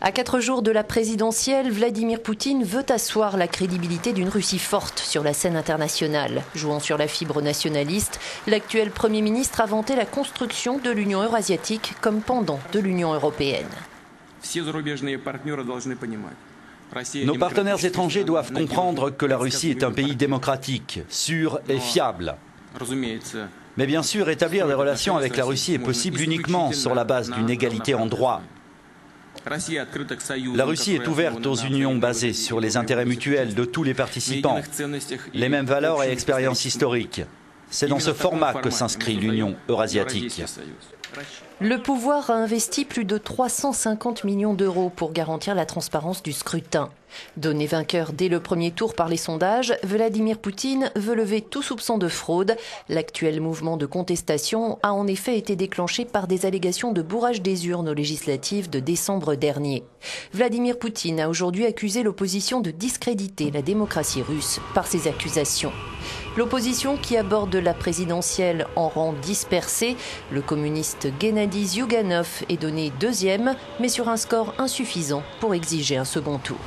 À 4 jours de la présidentielle, Vladimir Poutine veut asseoir la crédibilité d'une Russie forte sur la scène internationale. Jouant sur la fibre nationaliste, l'actuel Premier ministre a vanté la construction de l'Union eurasiatique comme pendant de l'Union européenne. Nos partenaires étrangers doivent comprendre que la Russie est un pays démocratique, sûr et fiable. Mais bien sûr, établir des relations avec la Russie est possible uniquement sur la base d'une égalité en droit. La Russie est ouverte aux unions basées sur les intérêts mutuels de tous les participants, les mêmes valeurs et expériences historiques. C'est dans ce format que s'inscrit l'Union eurasiatique. Le pouvoir a investi plus de 350 millions d'euros pour garantir la transparence du scrutin. Donné vainqueur dès le premier tour par les sondages, Vladimir Poutine veut lever tout soupçon de fraude. L'actuel mouvement de contestation a en effet été déclenché par des allégations de bourrage des urnes aux législatives de décembre dernier. Vladimir Poutine a aujourd'hui accusé l'opposition de discréditer la démocratie russe par ces accusations. L'opposition qui aborde la présidentielle en rang dispersé, le communiste Gennady Zyuganov est donné deuxième, mais sur un score insuffisant pour exiger un second tour.